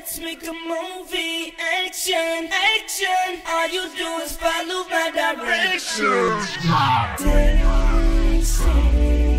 Let's make a movie. Action, action. All you do is follow my directions. Dancing.